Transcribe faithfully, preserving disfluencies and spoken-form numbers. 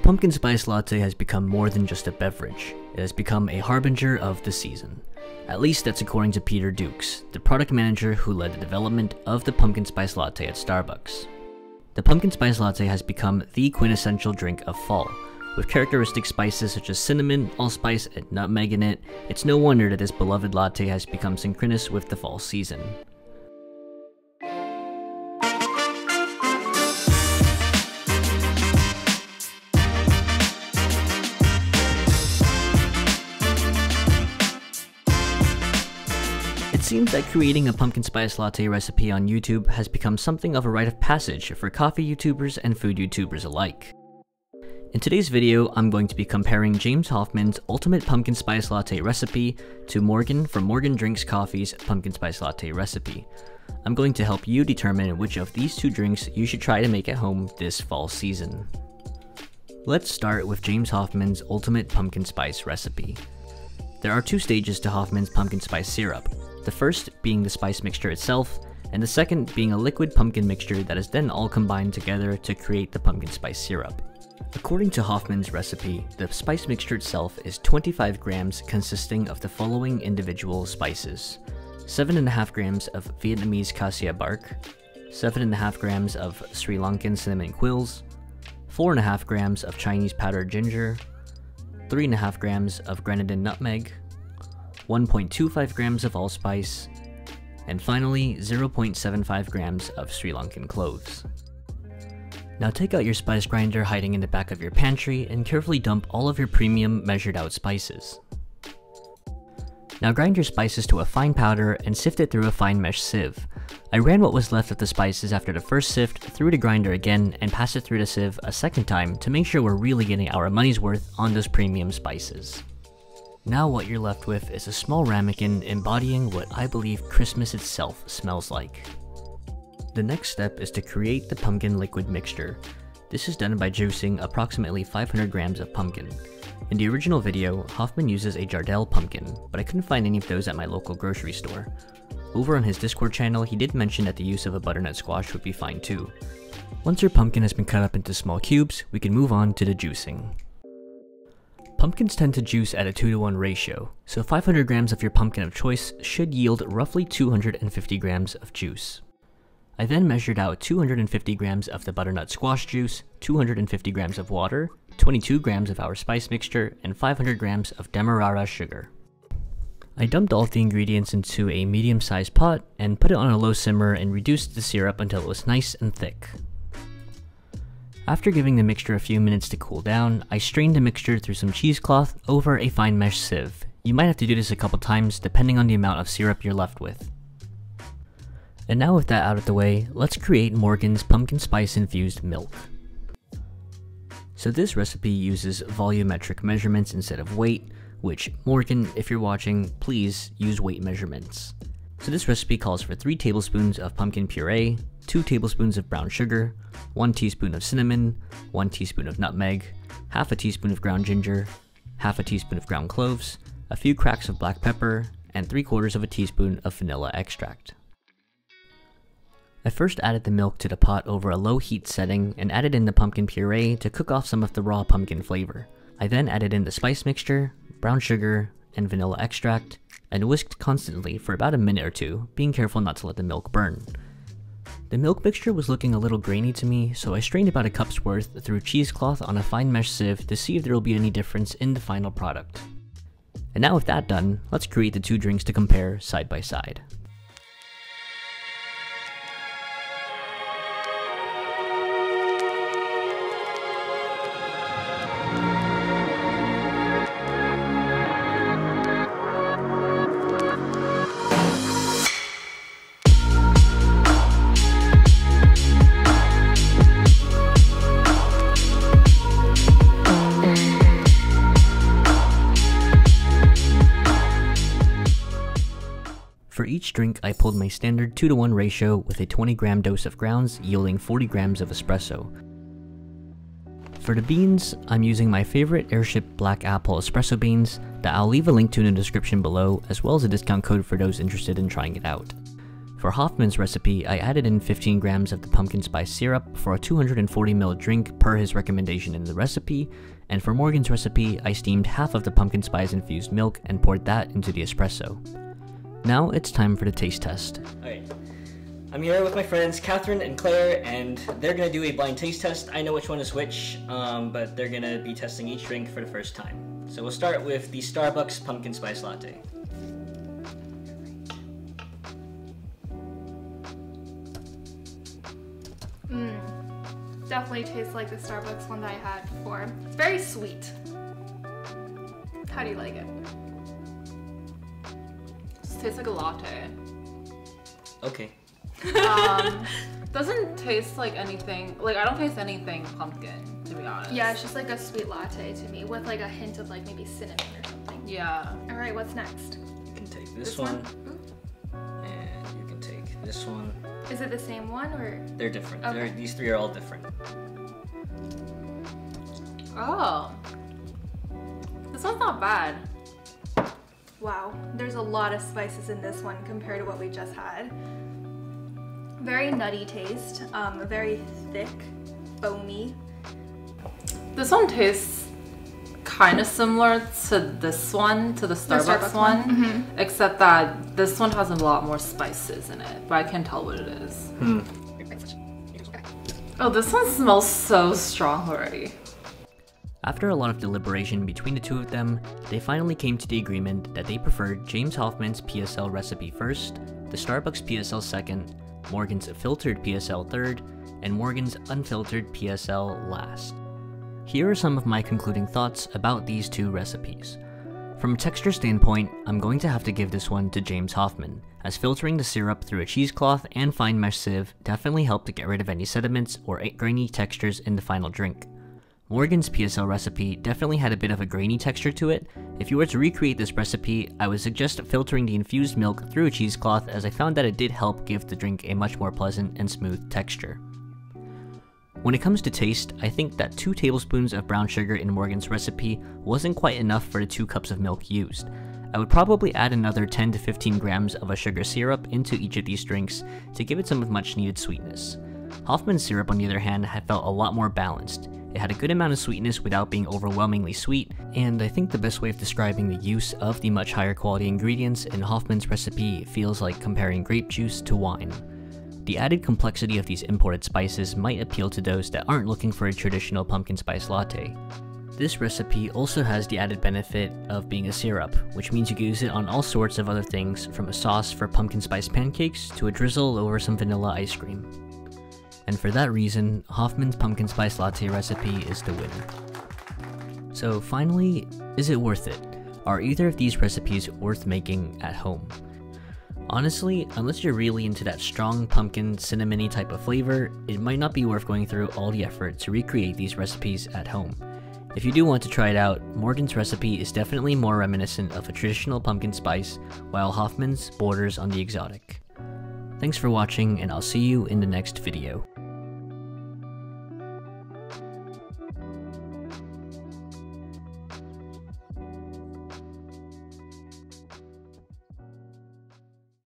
The pumpkin spice latte has become more than just a beverage. It has become a harbinger of the season. At least that's according to Peter Dukes, the product manager who led the development of the pumpkin spice latte at Starbucks. The pumpkin spice latte has become the quintessential drink of fall. With characteristic spices such as cinnamon, allspice, and nutmeg in it, it's no wonder that this beloved latte has become synchronous with the fall season. It seems that creating a pumpkin spice latte recipe on YouTube has become something of a rite of passage for coffee YouTubers and food YouTubers alike. In today's video, I'm going to be comparing James Hoffmann's ultimate pumpkin spice latte recipe to Morgan from Morgan Drinks Coffee's pumpkin spice latte recipe. I'm going to help you determine which of these two drinks you should try to make at home this fall season. Let's start with James Hoffmann's ultimate pumpkin spice recipe. There are two stages to Hoffmann's pumpkin spice syrup, the first being the spice mixture itself, and the second being a liquid pumpkin mixture that is then all combined together to create the pumpkin spice syrup. According to Hoffmann's recipe, the spice mixture itself is twenty-five grams consisting of the following individual spices: seven point five grams of Vietnamese cassia bark, seven point five grams of Sri Lankan cinnamon quills, four point five grams of Chinese powdered ginger, three point five grams of Grenadine nutmeg, one point two five grams of allspice, and finally zero point seven five grams of Sri Lankan cloves. Now take out your spice grinder hiding in the back of your pantry and carefully dump all of your premium measured out spices. Now grind your spices to a fine powder and sift it through a fine mesh sieve. I ran what was left of the spices after the first sift through the grinder again and passed it through the sieve a second time to make sure we're really getting our money's worth on those premium spices. Now what you're left with is a small ramekin embodying what I believe Christmas itself smells like. The next step is to create the pumpkin liquid mixture. This is done by juicing approximately five hundred grams of pumpkin. In the original video, Hoffmann uses a Jardell pumpkin, but I couldn't find any of those at my local grocery store. Over on his Discord channel, he did mention that the use of a butternut squash would be fine too. Once your pumpkin has been cut up into small cubes, we can move on to the juicing. Pumpkins tend to juice at a two to one ratio, so five hundred grams of your pumpkin of choice should yield roughly two hundred fifty grams of juice. I then measured out two hundred fifty grams of the butternut squash juice, two hundred fifty grams of water, twenty-two grams of our spice mixture, and five hundred grams of demerara sugar. I dumped all of the ingredients into a medium-sized pot and put it on a low simmer and reduced the syrup until it was nice and thick. After giving the mixture a few minutes to cool down, I strained the mixture through some cheesecloth over a fine mesh sieve. You might have to do this a couple times depending on the amount of syrup you're left with. And now with that out of the way, let's create Morgan's pumpkin spice infused milk. So this recipe uses volumetric measurements instead of weight, which Morgan, if you're watching, please use weight measurements. So this recipe calls for three tablespoons of pumpkin puree, two tablespoons of brown sugar, one teaspoon of cinnamon, one teaspoon of nutmeg, half a teaspoon of ground ginger, half a teaspoon of ground cloves, a few cracks of black pepper, and three quarters of a teaspoon of vanilla extract. I first added the milk to the pot over a low heat setting and added in the pumpkin puree to cook off some of the raw pumpkin flavor. I then added in the spice mixture, brown sugar, and vanilla extract, and whisked constantly for about a minute or two, being careful not to let the milk burn. The milk mixture was looking a little grainy to me, so I strained about a cup's worth through cheesecloth on a fine mesh sieve to see if there will be any difference in the final product. And now with that done, let's create the two drinks to compare side by side. For each drink, I pulled my standard two to one ratio with a twenty gram dose of grounds yielding forty grams of espresso. For the beans, I'm using my favorite Airship Black Apple espresso beans that I'll leave a link to in the description below, as well as a discount code for those interested in trying it out. For Hoffmann's recipe, I added in fifteen grams of the pumpkin spice syrup for a two hundred forty milliliter drink per his recommendation in the recipe, and for Morgan's recipe, I steamed half of the pumpkin spice infused milk and poured that into the espresso. Now it's time for the taste test. Alright, I'm here with my friends Catherine and Claire, and they're going to do a blind taste test. I know which one is which, um, but they're going to be testing each drink for the first time. So we'll start with the Starbucks pumpkin spice latte. Mmm, definitely tastes like the Starbucks one that I had before. It's very sweet. How do you like it? It tastes like a latte. Okay. Um, doesn't taste like anything, like I don't taste anything pumpkin, to be honest. Yeah, it's just like a sweet latte to me with like a hint of like maybe cinnamon or something. Yeah. Alright, what's next? You can take this, this one, one? and you can take this one. Is it the same one or? They're different. Okay. They're, these three are all different. Oh. This one's not bad. Wow. There's a lot of spices in this one compared to what we just had. Very nutty taste. Um, very thick, foamy. This one tastes kind of similar to this one, to the Starbucks, the Starbucks one, one. Mm-hmm. Except that this one has a lot more spices in it, but I can't tell what it is. Hmm. Oh, this one smells so strong already. After a lot of deliberation between the two of them, they finally came to the agreement that they preferred James Hoffmann's P S L recipe first, the Starbucks P S L second, Morgan's filtered P S L third, and Morgan's unfiltered P S L last. Here are some of my concluding thoughts about these two recipes. From a texture standpoint, I'm going to have to give this one to James Hoffmann, as filtering the syrup through a cheesecloth and fine mesh sieve definitely helped to get rid of any sediments or grainy textures in the final drink. Morgan's P S L recipe definitely had a bit of a grainy texture to it. If you were to recreate this recipe, I would suggest filtering the infused milk through a cheesecloth, as I found that it did help give the drink a much more pleasant and smooth texture. When it comes to taste, I think that two tablespoons of brown sugar in Morgan's recipe wasn't quite enough for the two cups of milk used. I would probably add another ten to fifteen grams of a sugar syrup into each of these drinks to give it some of much needed sweetness. Hoffmann's syrup, on the other hand, had felt a lot more balanced. It had a good amount of sweetness without being overwhelmingly sweet, and I think the best way of describing the use of the much higher quality ingredients in Hoffmann's recipe feels like comparing grape juice to wine. The added complexity of these imported spices might appeal to those that aren't looking for a traditional pumpkin spice latte. This recipe also has the added benefit of being a syrup, which means you can use it on all sorts of other things, from a sauce for pumpkin spice pancakes to a drizzle over some vanilla ice cream. And for that reason, Hoffmann's pumpkin spice latte recipe is the winner. So finally, is it worth it? Are either of these recipes worth making at home? Honestly, unless you're really into that strong pumpkin cinnamony type of flavor, it might not be worth going through all the effort to recreate these recipes at home. If you do want to try it out, Morgan's recipe is definitely more reminiscent of a traditional pumpkin spice, while Hoffmann's borders on the exotic. Thanks for watching, and I'll see you in the next video.